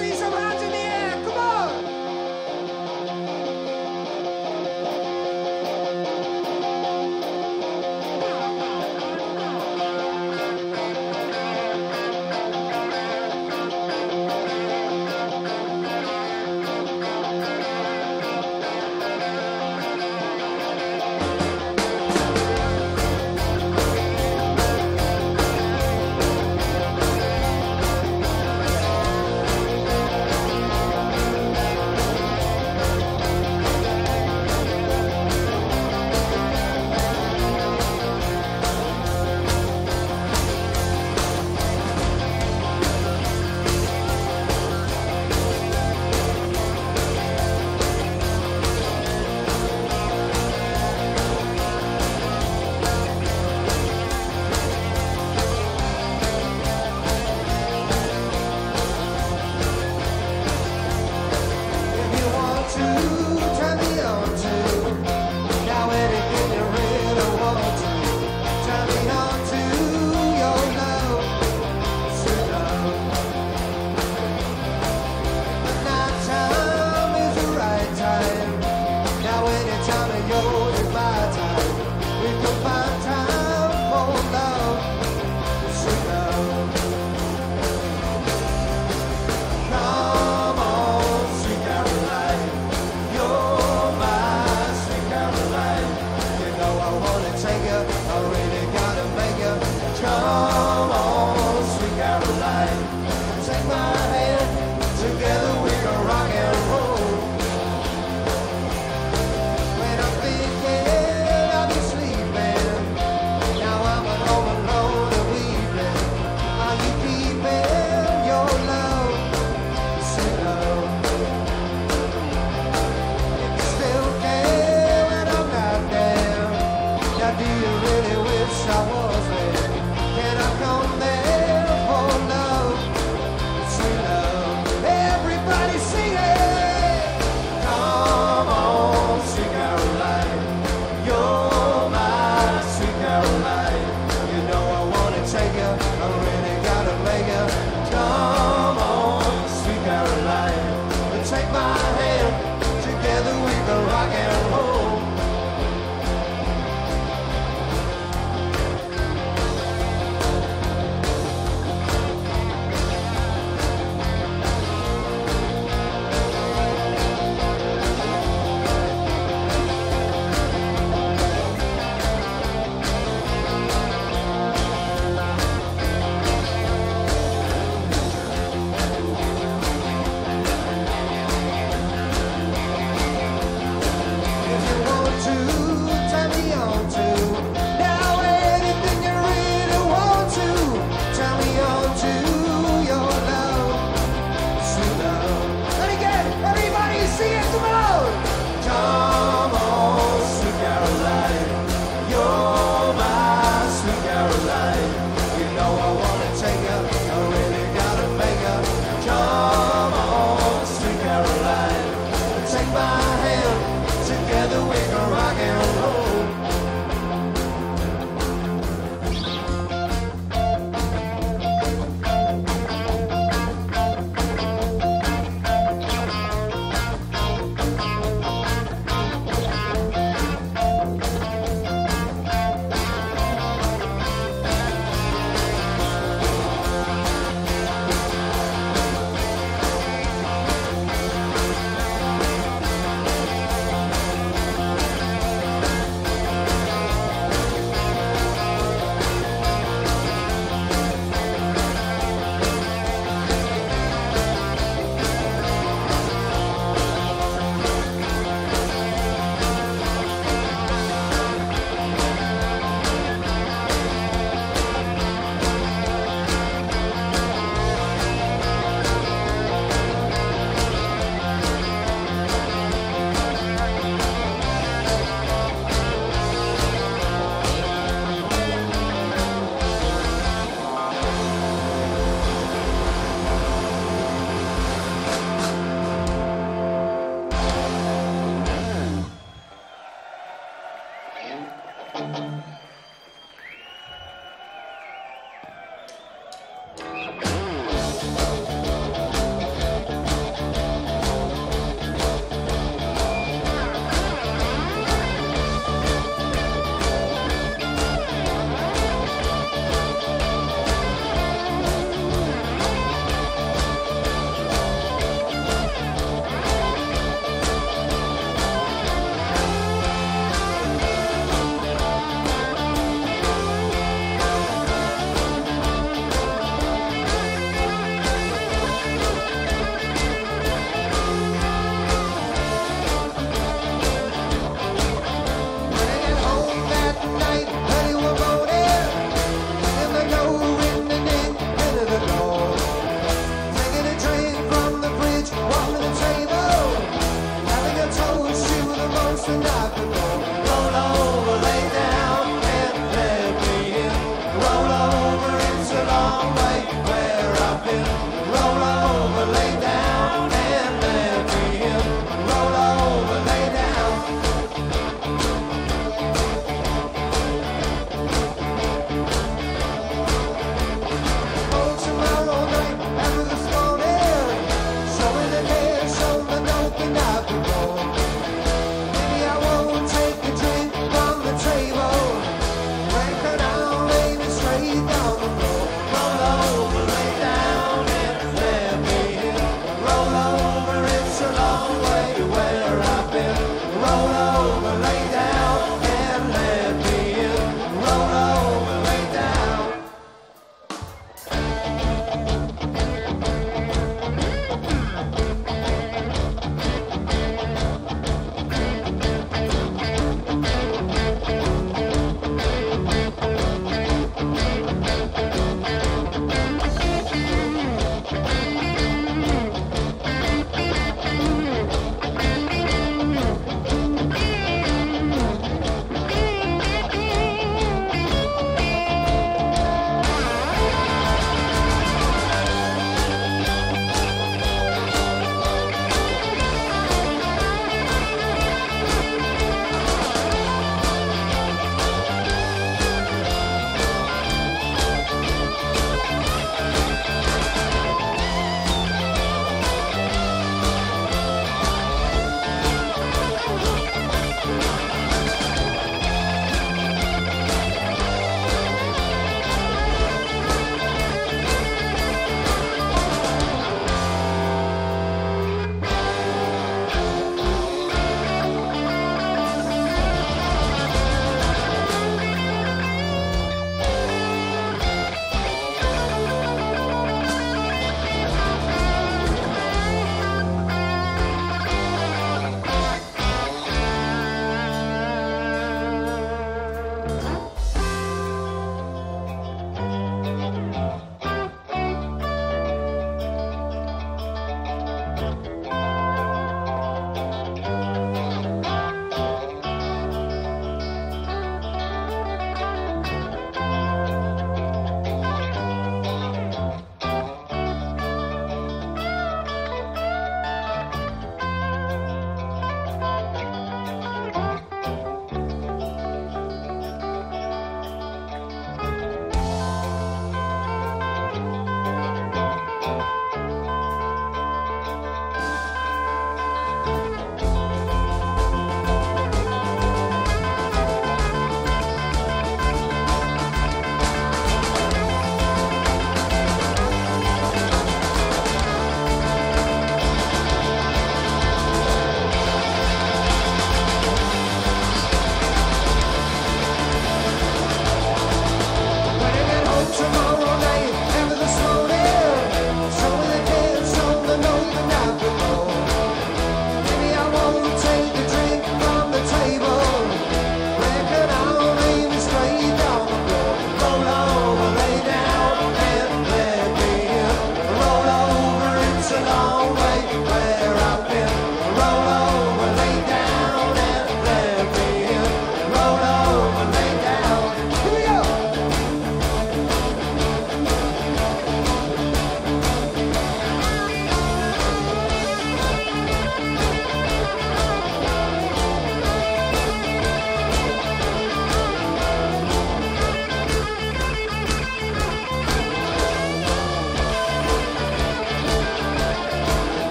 see some hands in the air. Come on.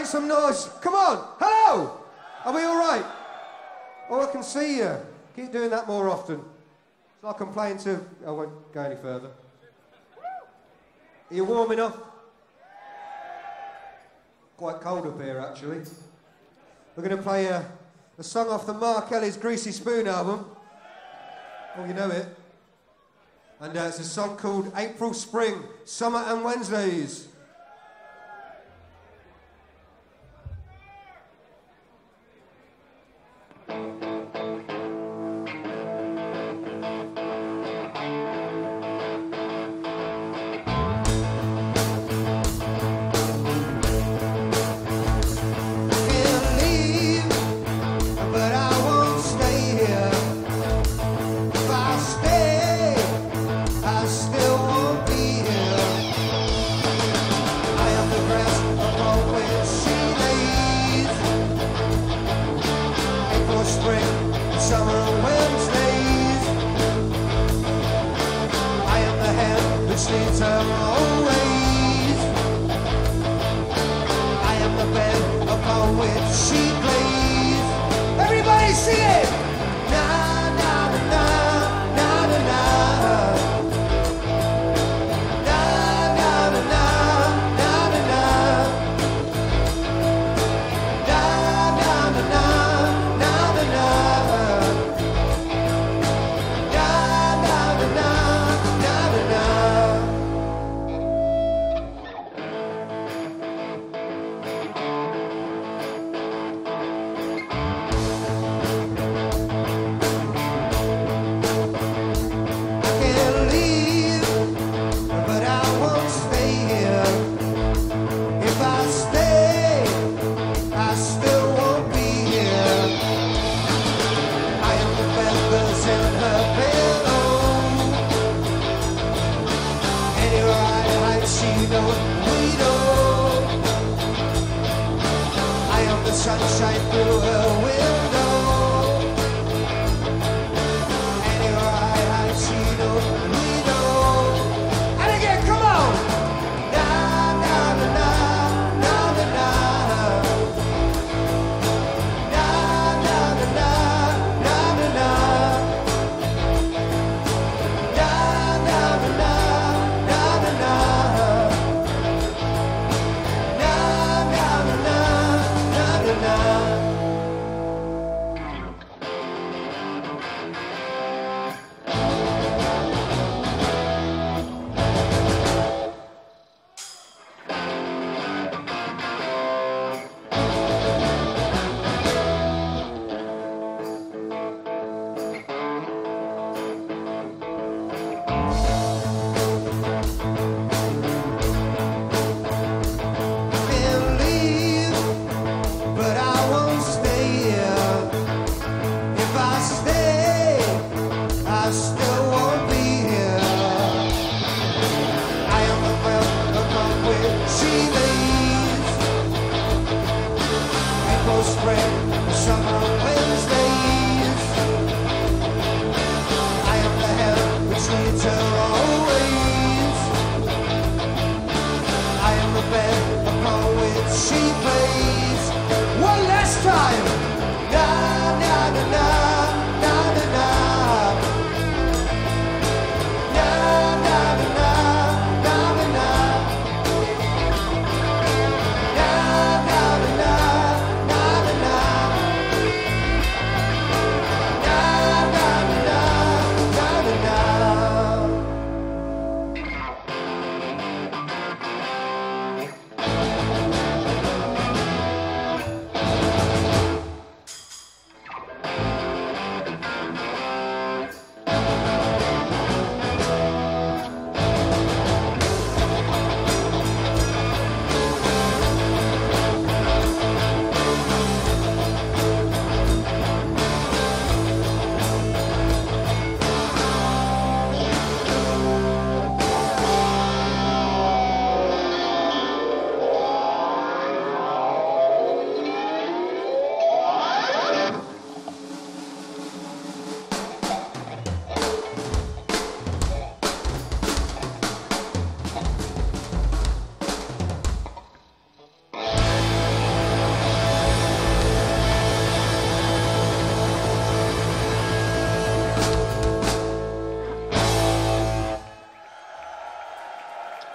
Make some noise. Come on. Hello. Are we all right? Oh, I can see you. Keep doing that more often. It's like I'm playing to... I won't go any further. Are you warm enough? Quite cold up here, actually. We're going to play a song off the Mark Kelly's Greasy Spoon album. Oh, you know it. And it's a song called April, Spring, Summer and Wednesdays. Sunshine through her window, and in her eye I see no window. And again, come on! Na na na na na na na na na na na na na na na na na na.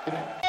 Good night.